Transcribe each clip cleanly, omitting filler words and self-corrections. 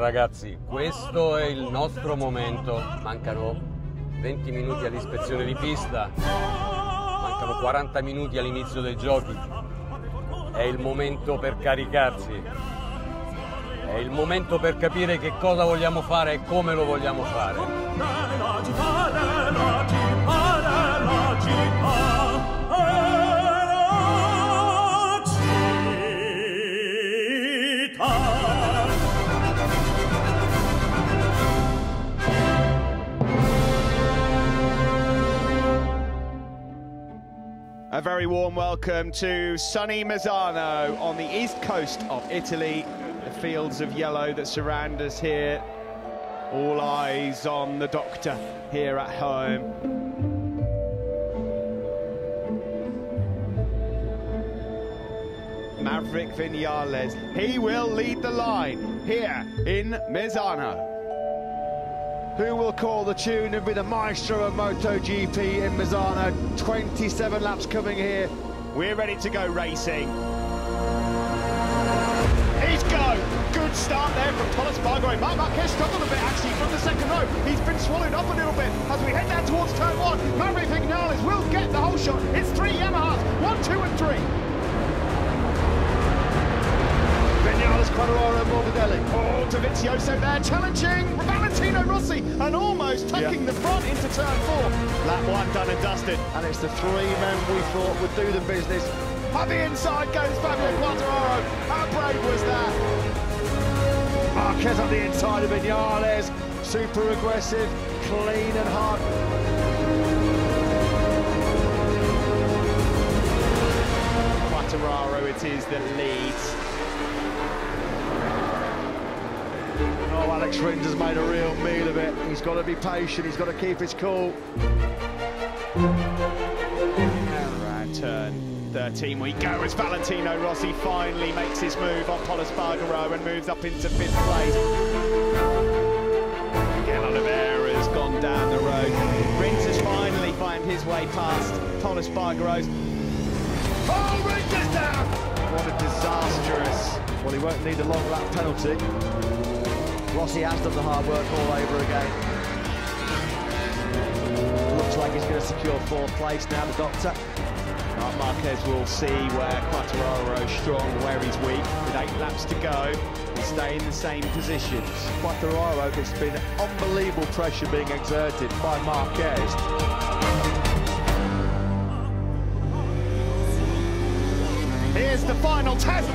Allora ragazzi, questo è il nostro momento. Mancano 20 minuti all'ispezione di pista, mancano 40 minuti all'inizio dei giochi. È il momento per caricarsi, è il momento per capire che cosa vogliamo fare e come lo vogliamo fare. A very warm welcome to sunny Misano on the east coast of Italy. The fields of yellow that surround us here. All eyes on the doctor here at home. Maverick Viñales, he will lead the line here in Misano. Who will call the tune and be the maestro of MotoGP in Misano? 27 laps coming here. We're ready to go racing. He's go. Good start there from Pol Espargaró. Marc Márquez struggled a bit actually from the second row. He's been swallowed up a little bit as we head down towards turn one. Maverick Viñales will get the whole shot. It's three Yamahas, 1, 2 and 3. Quartararo, Morbidelli. Oh, Dovizioso there, challenging Valentino Rossi and almost taking the front into turn 4. Lap 1 done and dusted. And it's the three men we thought would do the business. On the inside goes Fabio Quartararo. How brave was that? Marquez on the inside of Viñales. Super aggressive, clean and hard. Quartararo, it is the lead. Oh, Alex Rins has made a real meal of it. He's got to be patient, he's got to keep his cool. Around turn 13 we go as Valentino Rossi finally makes his move on Pol Espargaró and moves up into 5th place. Again, Oliveira's gone down the road. Rins has finally found his way past Pol Espargaró's. Oh, Rins is down! What a disastrous... Well, he won't need a long lap penalty. Rossi has done the hard work all over again. Looks like he's going to secure 4th place now, the doctor. Marc Marquez will see where Quartararo is strong, where he's weak. With 8 laps to go, he'll stay in the same positions. Quartararo, there's been unbelievable pressure being exerted by Marquez. Here's the final test.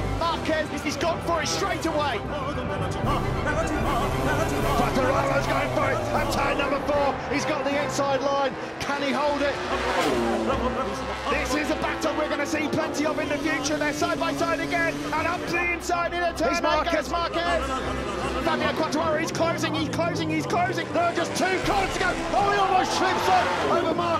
He's gone for it straight away. Quartararo's going for it at turn number 4. He's got the inside line. Can he hold it? This is a battle we're going to see plenty of in the future. They're side by side again, and up the inside in a turn. He's Marquez. Fabio Quartararo, he's closing. There are just 2 corners to go. Oh, he almost slips over Marquez.